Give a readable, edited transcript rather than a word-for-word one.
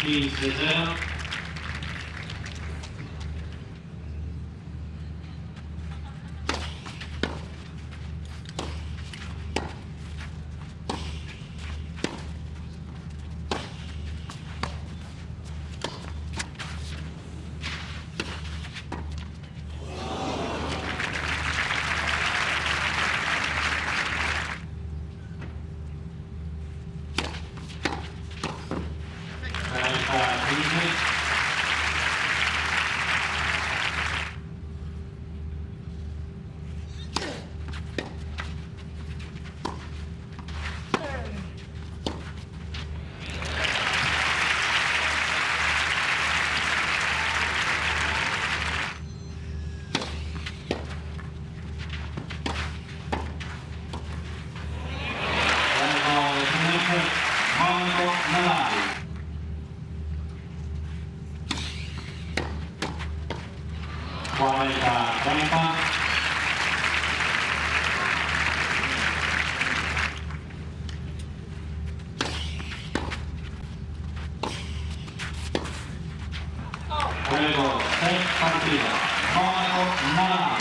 Please reserve. Thank you.